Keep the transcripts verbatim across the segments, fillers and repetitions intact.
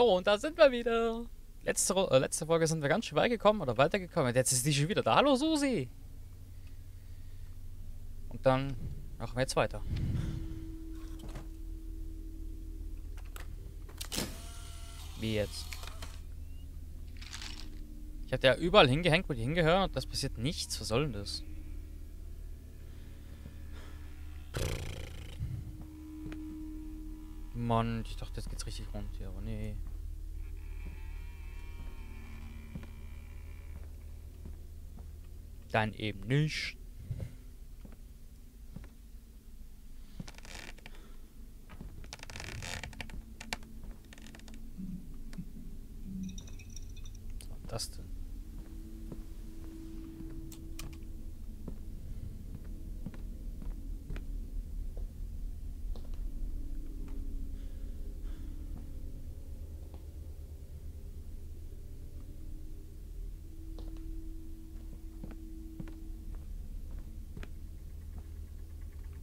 So, und da sind wir wieder. Letzte, äh, letzte Folge sind wir ganz schön weit gekommen oder weitergekommen. Jetzt ist die schon wieder da. Hallo Susi. Und dann machen wir jetzt weiter. Wie jetzt? Ich hatte ja überall hingehängt, wo die hingehören und das passiert nichts. Was soll denn das? Mann, ich dachte, jetzt geht's richtig rund hier, aber nee. Dann eben nicht. Was war das denn?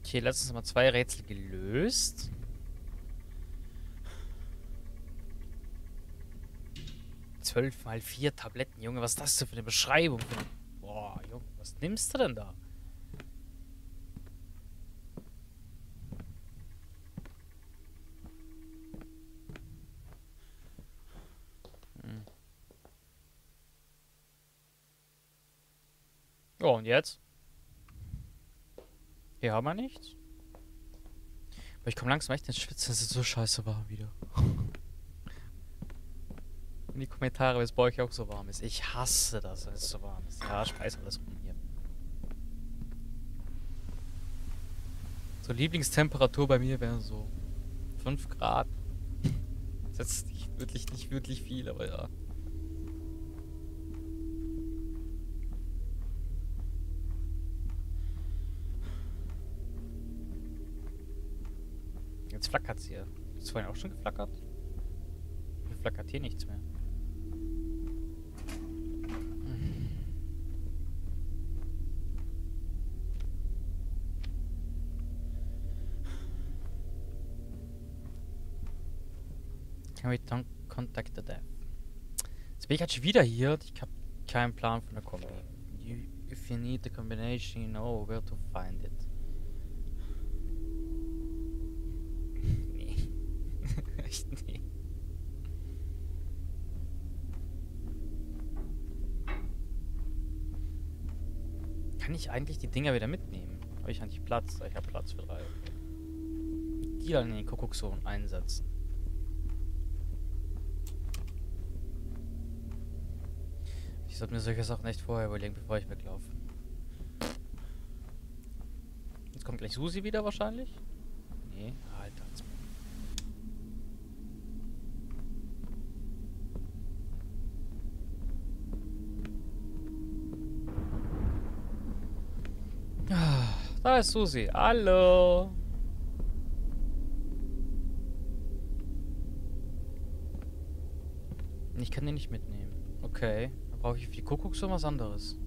Okay, letztens mal zwei Rätsel gelöst. Zwölf mal vier Tabletten, Junge, was ist das denn für eine Beschreibung? Boah, Junge, was nimmst du denn da? Hm. Ja, und jetzt? Hier haben wir nichts. Aber ich komme langsam echt ins Schwitzen, dass es so scheiße warm wieder. In die Kommentare, wenn es bei euch auch so warm ist. Ich hasse das, wenn es so warm ist. Ja, schmeiß alles rum hier. So, Lieblingstemperatur bei mir wäre so fünf Grad. Das ist nicht wirklich, nicht wirklich viel, aber ja. Jetzt flackert es hier. Ist vorhin auch schon geflackert? Hier flackert hier nichts mehr. Can we contact the dev? Jetzt bin ich halt schon wieder hier. Ich habe keinen Plan von der Kombi. You, if you need the combination, you know where to find it. Nee. Kann ich eigentlich die Dinger wieder mitnehmen? Habe ich eigentlich Platz? Ich habe Platz für drei. Die dann in den Kuckuckssohn einsetzen. Ich sollte mir solche Sachen echt vorher überlegen, bevor ich weglaufe. Jetzt kommt gleich Susi wieder wahrscheinlich. Nee, Alter. Da ist Susi. Hallo. Ich kann den nicht mitnehmen. Okay. Dann brauche ich für die Kuckucks oder was anderes.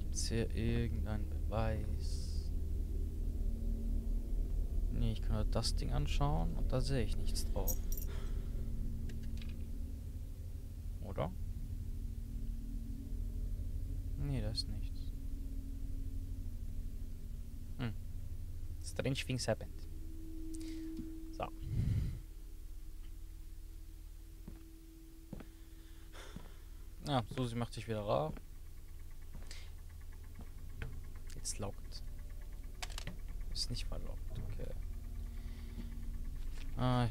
Gibt es hier irgendeinen Beweis? Nee, ich kann nur das Ding anschauen und da sehe ich nichts drauf. Oder? Nee, das nicht. Strange things happened. So. Ja, Susi macht sich wieder rar. Jetzt lockt. Ist nicht mal lockt, okay. Ah,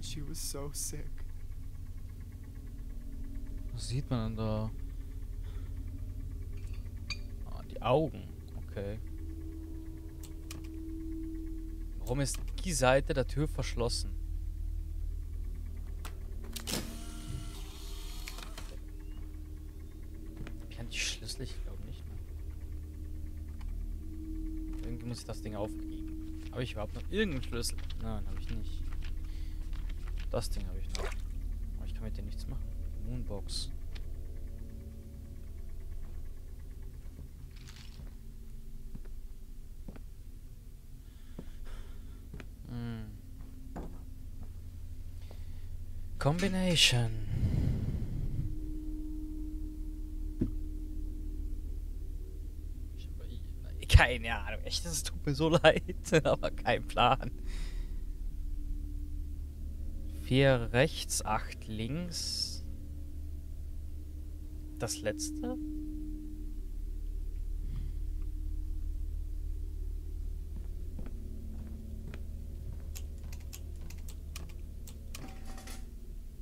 she was so sick. Was sieht man denn da? Ah, die Augen, okay. Warum ist die Seite der Tür verschlossen? Ich kann die Schlüssel, ich glaube nicht. Ne? Irgendwie muss ich das Ding aufkriegen. Habe ich überhaupt noch irgendeinen Schlüssel? Nein, habe ich nicht. Das Ding habe ich noch. Aber ich kann mit dem nichts machen. Moonbox. combination. Ich hab keine Ahnung, echt, es tut mir so leid, aber kein Plan. Vier rechts, acht links. Das letzte?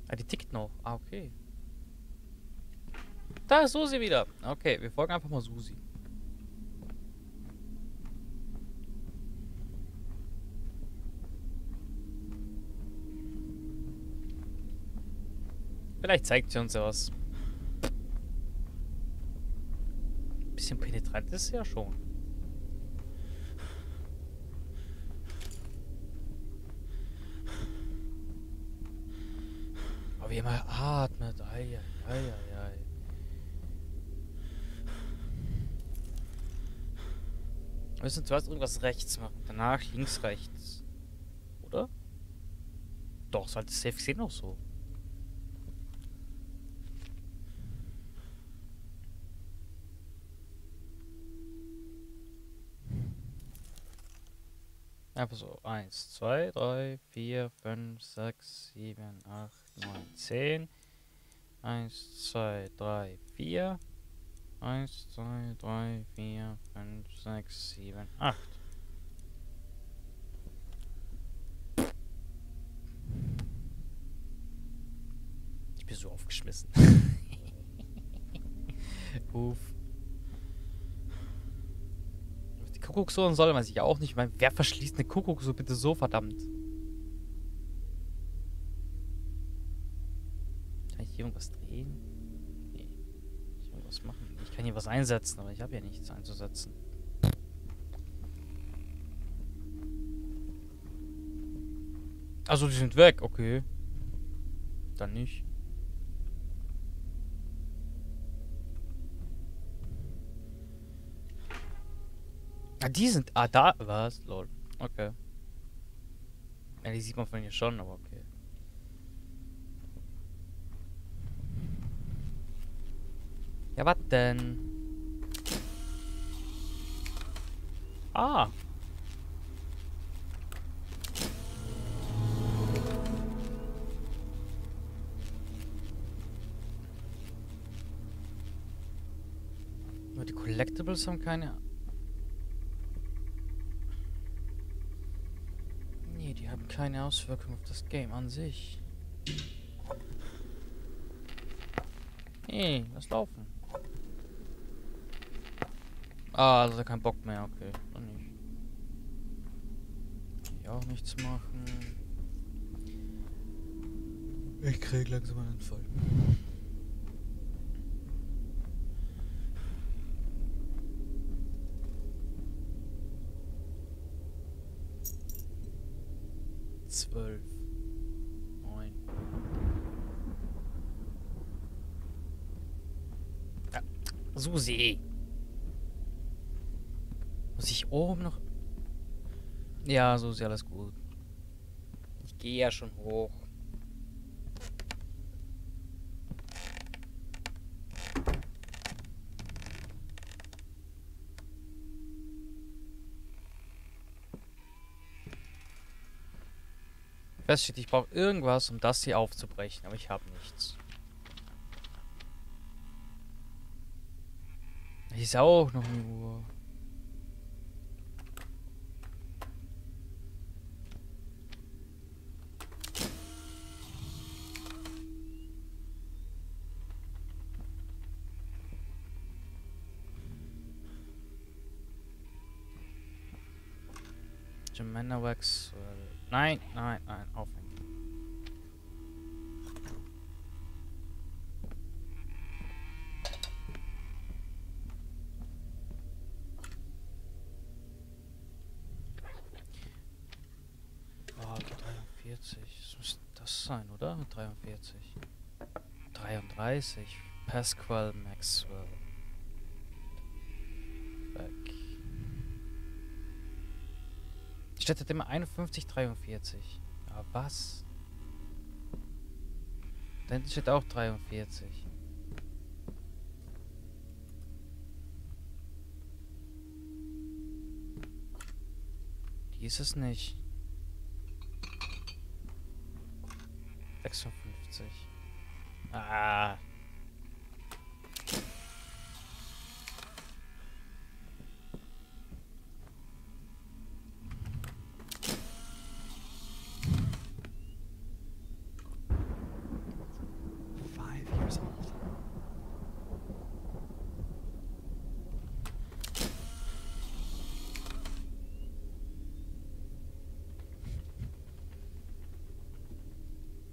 Ah, die tickt noch. Ah, okay. Da ist Susi wieder. Okay, wir folgen einfach mal Susi. Vielleicht zeigt sie uns ja was. Ein bisschen penetrant ist sie ja schon. Aber wie immer atmet. Ei, ei, ei, ei. Wir müssen zuerst irgendwas rechts machen. Danach links, rechts. Oder? Doch, sollte es safe sehen auch so. Einfach so, eins, zwei, drei, vier, fünf, sechs, sieben, acht, neun, zehn. eins, zwei, drei, vier. eins, zwei, drei, vier, fünf, sechs, sieben, acht. Ich bin so aufgeschmissen. Uff. Kuckucksuhren soll man sich auch nicht. Ich meine, wer verschließt eine Kuckucksuhr bitte so, verdammt? Kann ich hier irgendwas drehen? Nee. Ich kann irgendwas machen. Ich kann hier was einsetzen, aber ich habe ja nichts einzusetzen. Also, die sind weg, okay. Dann nicht. Ah, die sind... Ah, da... Was? Lol. Okay. Ja, die sieht man von hier schon, aber okay. Ja, was denn? Ah. Nur die Collectibles haben keine... Keine Auswirkung auf das Game an sich. Hey, lass laufen. Ah, also kein Bock mehr, okay. Dann nicht. Kann ich auch nichts machen. Ich krieg langsam einen Anfall. zwölf. Neun. Ah, Susi! Muss ich oben noch... Ja, Susi, alles gut. Ich gehe ja schon hoch. Ich brauche irgendwas, um das hier aufzubrechen, aber ich habe nichts. Hier ist auch noch eine Uhr. Jemena Wax. Nein, nein, nein, aufhängen. Oh, dreiundvierzig. Das muss das sein, oder? dreiundvierzig. dreiunddreißig. Pasqual Maxwell. Back. Statt hat immer einundfünfzig, dreiundvierzig. Aber was? Da hinten steht auch dreiundvierzig. Die ist es nicht. sechsundfünfzig. Ah.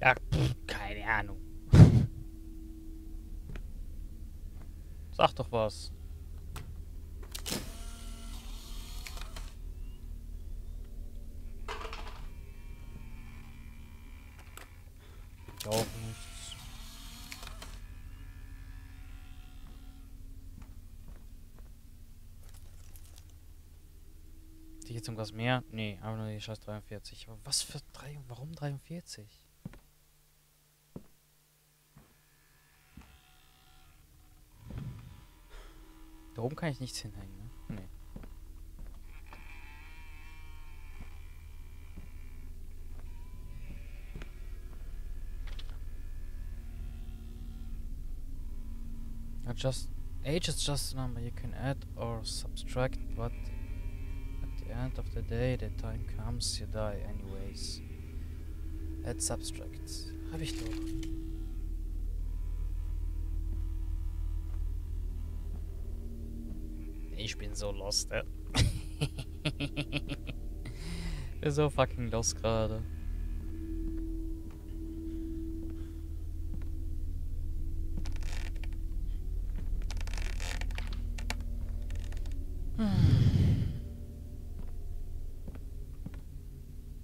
Ja, pff, keine Ahnung. Sag doch was. Auch nichts. Geht jetzt irgendwas mehr? Nee, aber nur die scheiß dreiundvierzig. Aber was für drei? Warum dreiundvierzig? Da oben kann ich nichts hinhängen, ne? Nee. I just, age is just a number you can add or subtract, but at the end of the day, the time comes, you die anyways. Add, subtract. Hab ich doch. Ich bin so lost, ey. Ich bin so fucking lost gerade. Hm.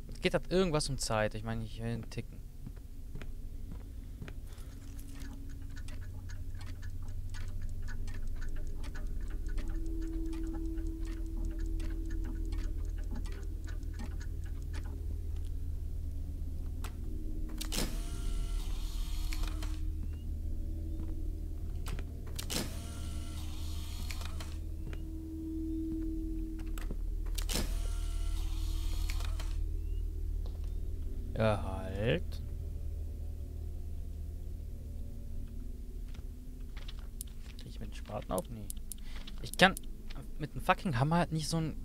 Es geht halt irgendwas um Zeit. Ich meine, ich will einen Ticken. Ja, halt. Krieg ich mit dem Spaten auf? Nee. Ich kann mit dem fucking Hammer halt nicht so eine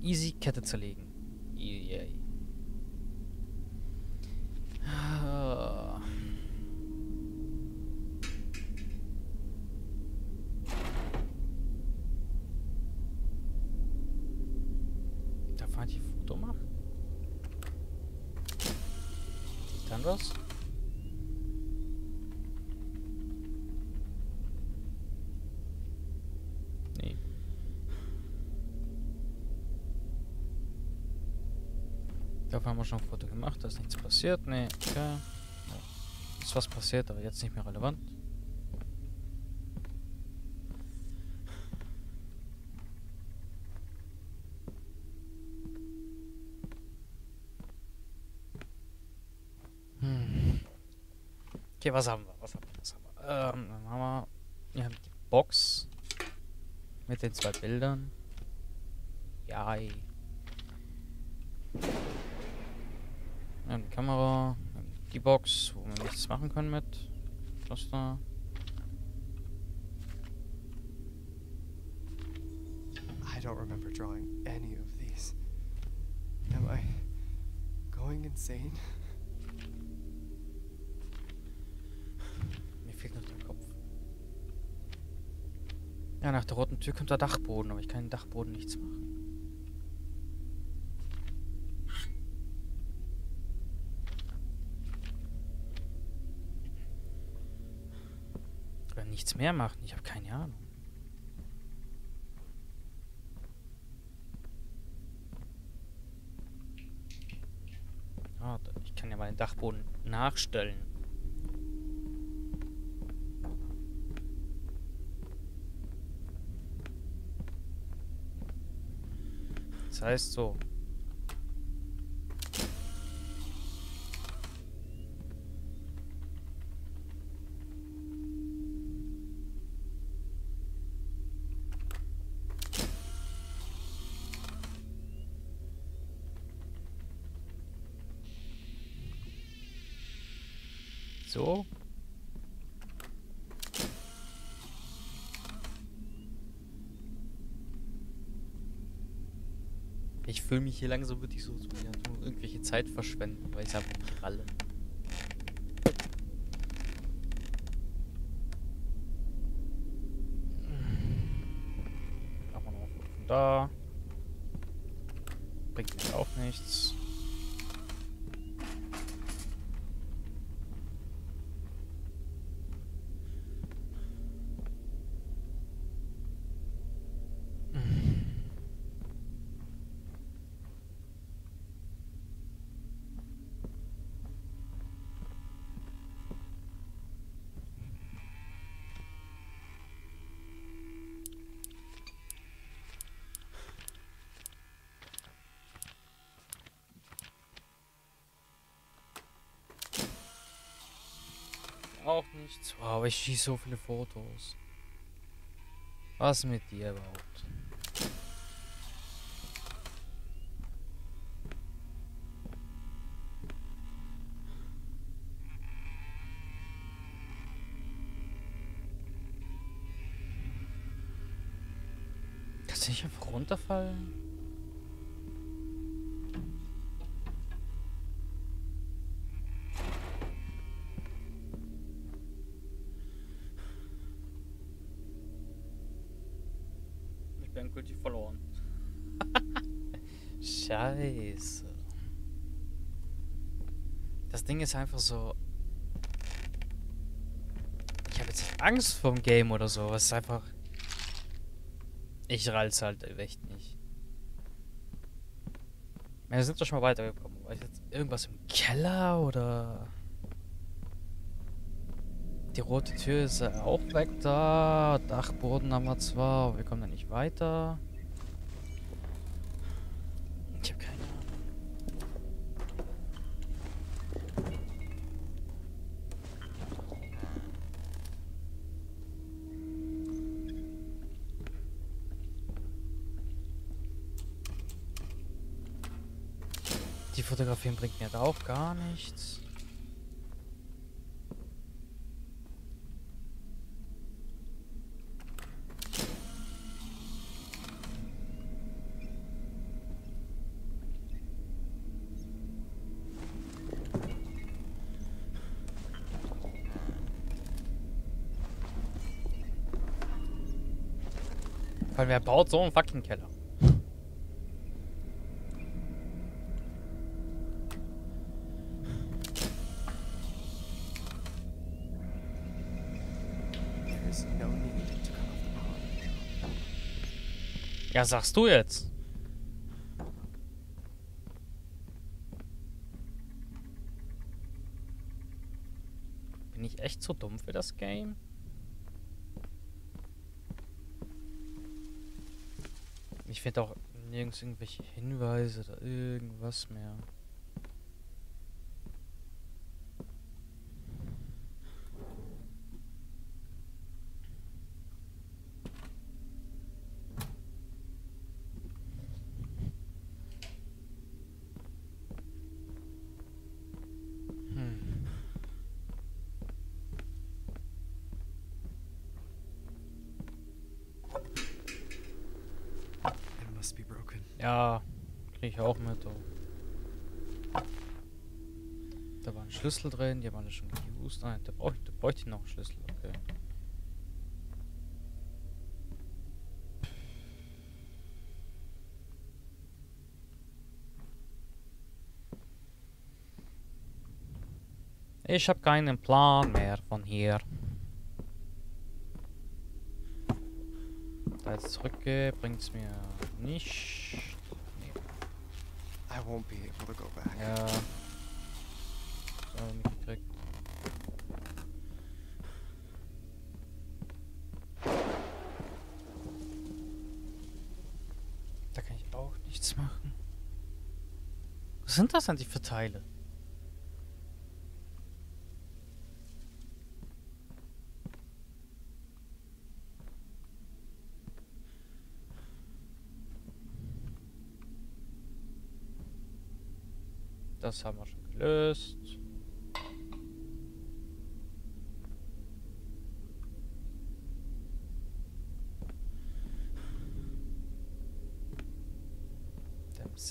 easy Kette zerlegen. Yay. Ah. Darf man hier Foto machen? Dann was? Nee. Da haben wir schon ein Foto gemacht, da ist nichts passiert. Nee, okay. Ja. Ist was passiert, aber jetzt nicht mehr relevant. Okay, was haben wir? Was haben wir? Was haben wir? Ähm, dann haben wir, wir haben die Box mit den zwei Bildern. Ja. Wir haben die Kamera, wir haben die Box, wo wir nichts machen können mit. Was da? I don't remember drawing any of these. Am I going insane? Ja, nach der roten Tür kommt der Dachboden, aber ich kann den Dachboden nichts machen. Oder nichts mehr machen, ich habe keine Ahnung. Ah, ich kann ja mal den Dachboden nachstellen. Das heißt so. So. Ich fühle mich hier langsam wirklich so, so ja, irgendwelche Zeit verschwenden, weil ich habe Pralle. Machen wir noch von da. Bringt mir auch nichts. Auch nichts. Wow, aber ich schieße so viele Fotos. Was mit dir überhaupt? Kannst du nicht einfach runterfallen? Verloren. Scheiße. Das Ding ist einfach so. Ich habe jetzt Angst vorm Game oder so. Es ist einfach. Ich rall's halt echt nicht. Wir sind doch schon mal weitergekommen. War jetzt irgendwas im Keller oder. Die rote Tür ist auch weg da. Dachboden haben wir zwar, aber wir kommen da nicht weiter. Ich habe keine Ahnung. Die Fotografien bringt mir da auch gar nichts. Weil wer baut so einen fucking Keller? Ja, sagst du jetzt? Bin ich echt so dumm für das Game? Ich finde auch nirgends irgendwelche Hinweise oder irgendwas mehr. Ja, kriege ich auch mit. Oh. Da war ein Schlüssel drin, die haben alle schon geused. Nein, da brauche ich, da brauche ich noch einen Schlüssel, okay. Ich habe keinen Plan mehr von hier. Da jetzt zurückgehe, bringt es mir nicht. I won't be able to go back. Ja. So, nicht direkt. Da kann ich auch nichts machen. Was sind das denn die für Teile? Das haben wir schon gelöst.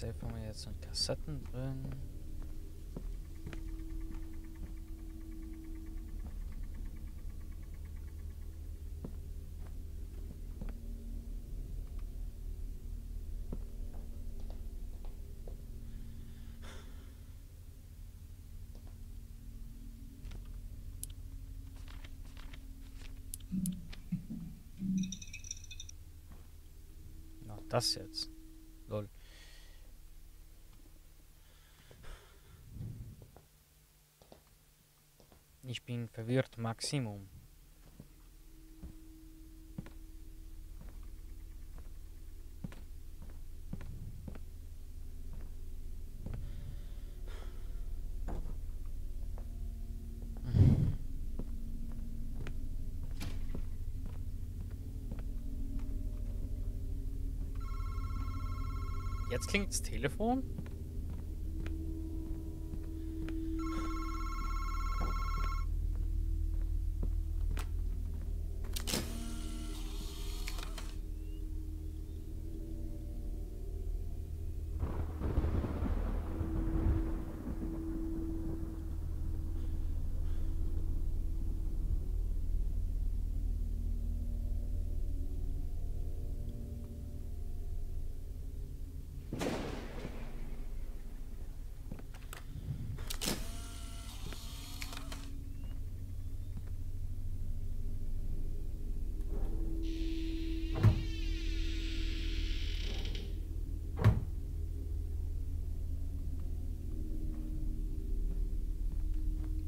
Safe haben wir jetzt noch Kassetten drin. Noch das jetzt. Lol. Ich bin verwirrt, Maximum. Jetzt klingt das Telefon.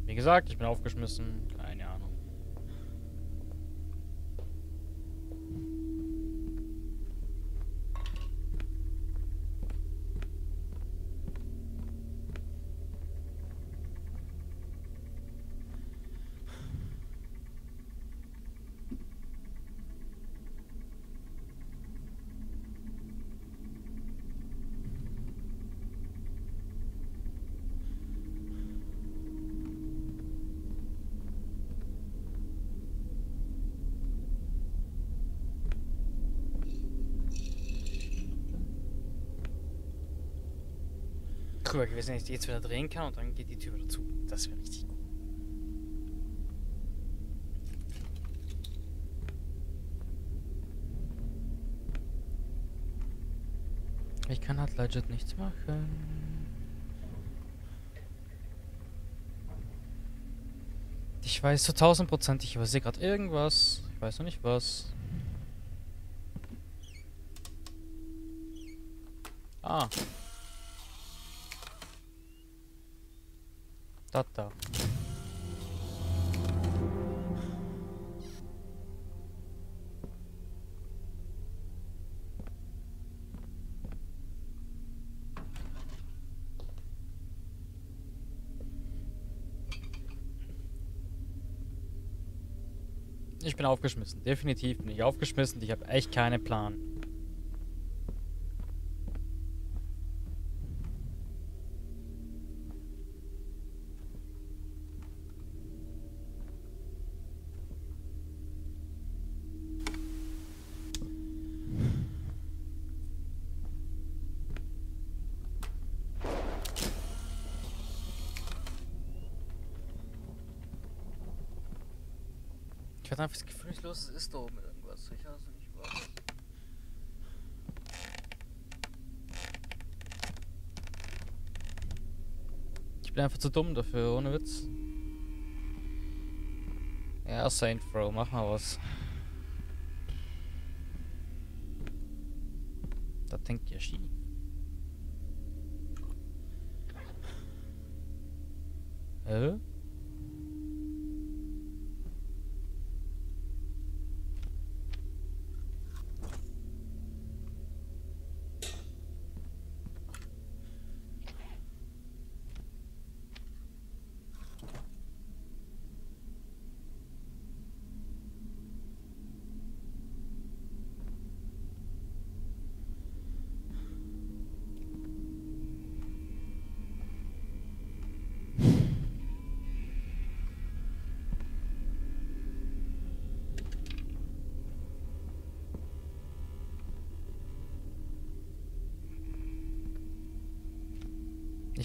Wie gesagt, ich bin aufgeschmissen. Keine Ahnung. Cool, ich weiß nicht, ob ich die jetzt wieder drehen kann und dann geht die Tür wieder zu. Das wäre richtig gut. Ich kann halt legit nichts machen. Ich weiß zu tausend Prozent, ich übersehe gerade irgendwas. Ich weiß noch nicht was. Ah. Da, da. Ich bin aufgeschmissen. Definitiv bin ich aufgeschmissen. Ich habe echt keinen Plan. Ich hatte einfach das Gefühl, es ist da oben irgendwas. Ich weiß nicht was. Ich bin einfach zu dumm dafür, ohne Witz. Ja, Saint Bro, mach mal was. Da denkt ihr schief. Hä?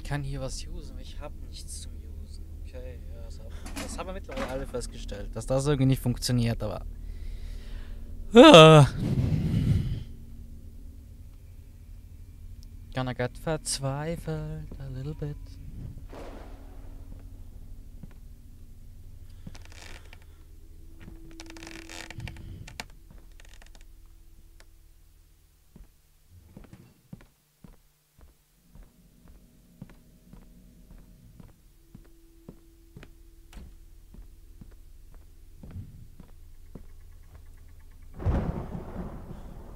kann hier was usen, ich habe nichts zum usen. Okay, ja, das haben, das haben wir mittlerweile alle festgestellt, dass das irgendwie nicht funktioniert, aber... Ah. Gonna get verzweifelt a little bit.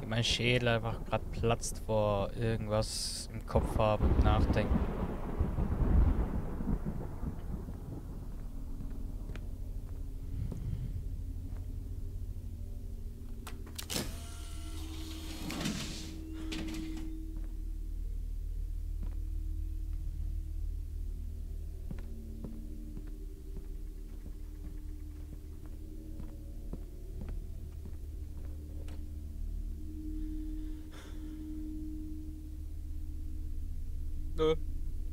Mein Schädel einfach gerade platzt vor irgendwas im Kopf haben und nachdenken. Nö.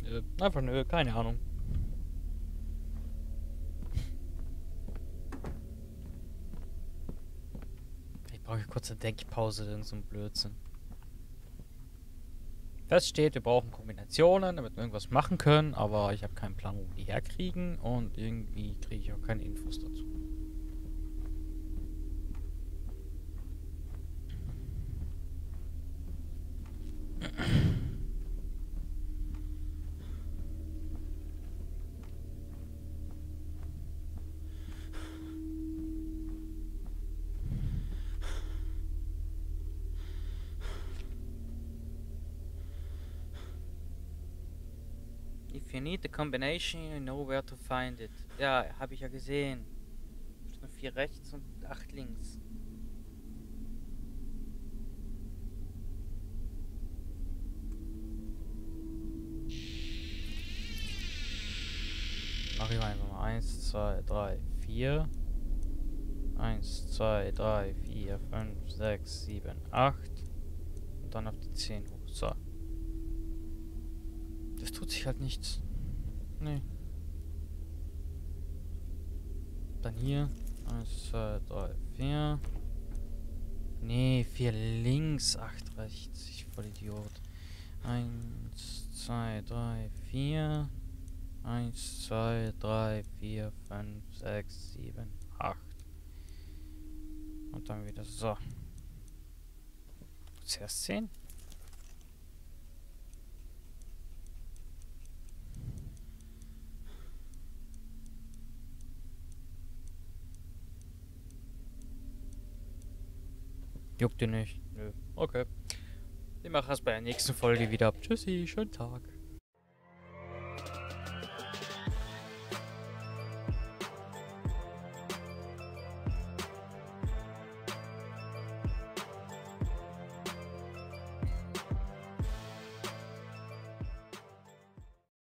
Nö. Einfach nö, keine Ahnung. Ich brauche kurz eine Denkpause, irgend so ein Blödsinn. Fest steht, wir brauchen Kombinationen, damit wir irgendwas machen können, aber ich habe keinen Plan, wo wir die herkriegen und irgendwie kriege ich auch keine Infos dazu. If you need the combination, you know where to find it. Ja, habe ich ja gesehen. Vier rechts und acht links. Mach ich einfach mal eins, zwei, drei, vier. eins, zwei, drei, vier, fünf, sechs, sieben, acht. Und dann auf die zehn hoch. So. Das tut sich halt nichts. Nee. Dann hier. eins, zwei, drei, vier. Nee, vier links, acht rechts. Ich voll Idiot. eins, zwei, drei, vier. eins, zwei, drei, vier, fünf, sechs, sieben, acht. Und dann wieder so. Zuerst zehn. Juckt ihr nicht? Nö. Okay. Ich mache das bei der nächsten Folge wieder. Tschüssi, schönen Tag.